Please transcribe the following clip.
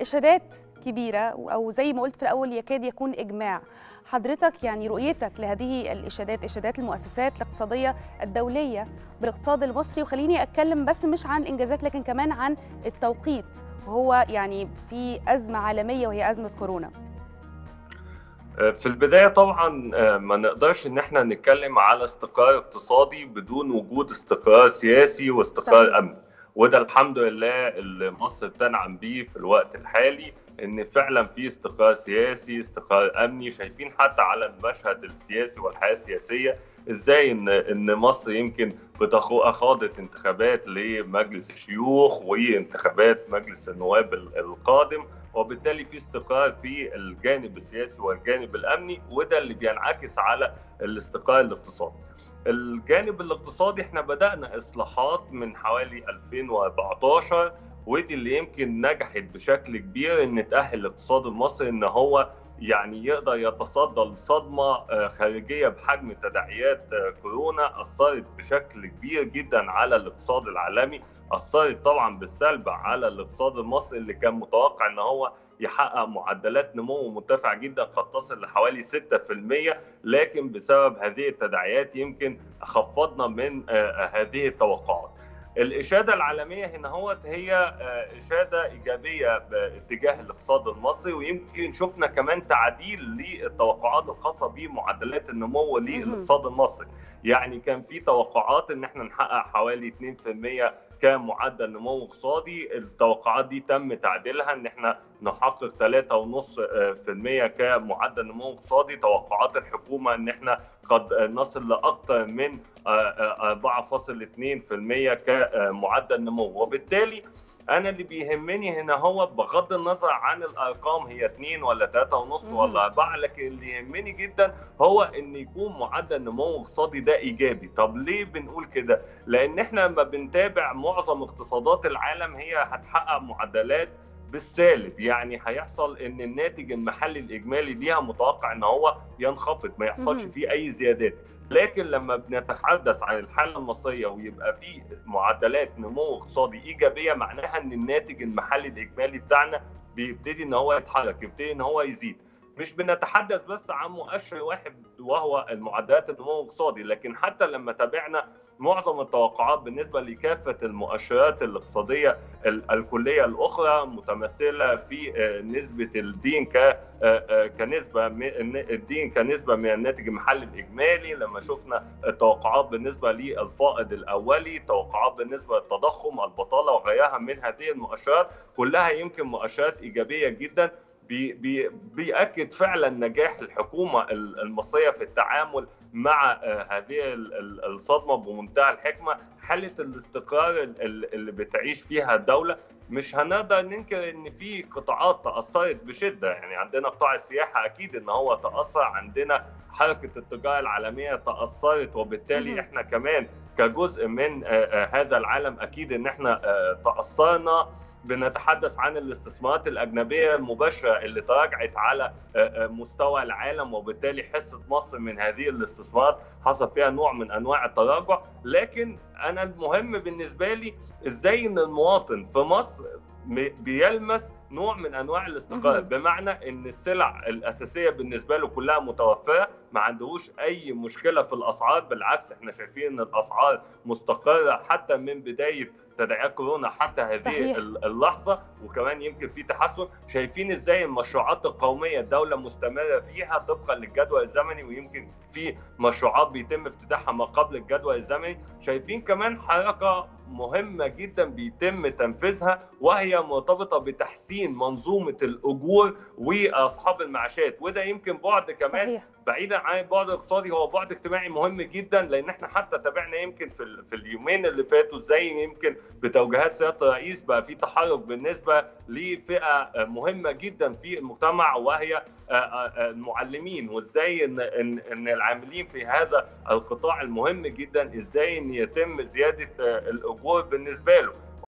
إشادات كبيرة أو زي ما قلت في الأول يكاد يكون إجماع. حضرتك يعني رؤيتك لهذه الإشادات، إشادات المؤسسات الاقتصادية الدولية بالاقتصاد المصري، وخليني أتكلم بس مش عن إنجازات لكن كمان عن التوقيت، وهو يعني في أزمة عالمية وهي أزمة كورونا. في البداية طبعا ما نقدرش ان احنا نتكلم على استقرار اقتصادي بدون وجود استقرار سياسي واستقرار امني، وده الحمد لله اللي مصر بتنعم بيه في الوقت الحالي، ان فعلا في استقرار سياسي استقرار امني. شايفين حتى على المشهد السياسي والحياة السياسية ازاي ان مصر يمكن خاضت انتخابات لمجلس الشيوخ وانتخابات مجلس النواب القادم، وبالتالي في استقرار في الجانب السياسي والجانب الامني، وده اللي بينعكس على الاستقرار الاقتصادي. الجانب الاقتصادي احنا بدأنا اصلاحات من حوالي 2014، ودي اللي يمكن نجحت بشكل كبير ان تأهل الاقتصاد المصري ان هو يعني يقدر يتصدى لصدمة خارجية بحجم تداعيات كورونا. أثرت بشكل كبير جدا على الاقتصاد العالمي، أثرت طبعا بالسلب على الاقتصاد المصري اللي كان متوقع ان هو يحقق معدلات نمو مرتفعة جدا قد تصل لحوالي 6%، لكن بسبب هذه التداعيات يمكن خفضنا من هذه التوقعات. الإشادة العالمية هنا هي إشادة إيجابية باتجاه الاقتصاد المصري، ويمكن شفنا كمان تعديل للتوقعات الخاصة بمعدلات النمو للاقتصاد المصري. يعني كان في توقعات إن احنا نحقق حوالي 2% كمعدل نمو اقتصادي، التوقعات دي تم تعديلها ان احنا نحقق 3.5% كمعدل نمو اقتصادي. توقعات الحكومه ان احنا قد نصل لاكثر من 4.2% كمعدل نمو. وبالتالي انا اللي بيهمني هنا بغض النظر عن الارقام هي 2 ولا 3.5 ولا 4، لكن اللي يهمني جدا ان يكون معدل نمو اقتصادي ده ايجابي. طب ليه بنقول كده؟ لان احنا لما بنتابع معظم اقتصادات العالم هي هتحقق معدلات بالسالب، يعني هيحصل ان الناتج المحلي الاجمالي ليها متوقع ان ينخفض، ما يحصلش فيه اي زيادات. لكن لما بنتحدث عن الحاله المصريه ويبقى فيه معدلات نمو اقتصادي ايجابيه، معناها ان الناتج المحلي الاجمالي بتاعنا بيبتدي ان يتحرك، يبتدي ان يزيد. مش بنتحدث بس عن مؤشر واحد وهو المعدلات النمو الاقتصادي، لكن حتى لما تابعنا معظم التوقعات بالنسبه لكافه المؤشرات الاقتصاديه الكليه الاخرى متمثله في نسبه الدين كنسبه من الناتج المحلي الاجمالي، لما شفنا التوقعات بالنسبه للفائض الاولي، توقعات بالنسبه للتضخم، البطاله وغيرها من هذه المؤشرات، كلها يمكن مؤشرات ايجابيه جدا بيأكد فعلا نجاح الحكومة المصرية في التعامل مع هذه الصدمة بمنتهى الحكمة. حالة الاستقرار اللي بتعيش فيها الدولة مش هنقدر ننكر ان في قطاعات تأثرت بشدة، يعني عندنا قطاع السياحة اكيد ان تأثر، عندنا حركة التجارة العالمية تأثرت، وبالتالي احنا كمان كجزء من هذا العالم اكيد ان احنا تأثرنا. بنتحدث عن الاستثمارات الأجنبية المباشرة اللي تراجعت على مستوى العالم، وبالتالي حصة مصر من هذه الاستثمارات حصل فيها نوع من أنواع التراجع. لكن أنا المهم بالنسبة لي إزاي إن المواطن في مصر بيلمس نوع من أنواع الاستقرار، بمعنى إن السلع الأساسية بالنسبة له كلها متوفرة، ما عندهوش أي مشكلة في الأسعار، بالعكس إحنا شايفين إن الأسعار مستقرة حتى من بداية تداعيات كورونا حتى هذه اللحظة، وكمان يمكن في تحسن. شايفين إزاي المشروعات القومية الدولة مستمرة فيها طبقا للجدول الزمني، ويمكن في مشروعات بيتم افتتاحها ما قبل الجدول الزمني. شايفين كمان حركة مهمة جدا بيتم تنفيذها وهي مرتبطة بتحسين منظومة الأجور وأصحاب المعاشات، وده يمكن بعد كمان بعيدا عن البعد الاقتصادي هو بعد اجتماعي مهم جدا، لان احنا حتى تابعنا يمكن في اليومين اللي فاتوا ازاي يمكن بتوجيهات سيادة الرئيس بقى في تحرك بالنسبه لفئه مهمه جدا في المجتمع وهي المعلمين، وازاي ان العاملين في هذا القطاع المهم جدا ازاي ان يتم زياده الاجور بالنسبه له.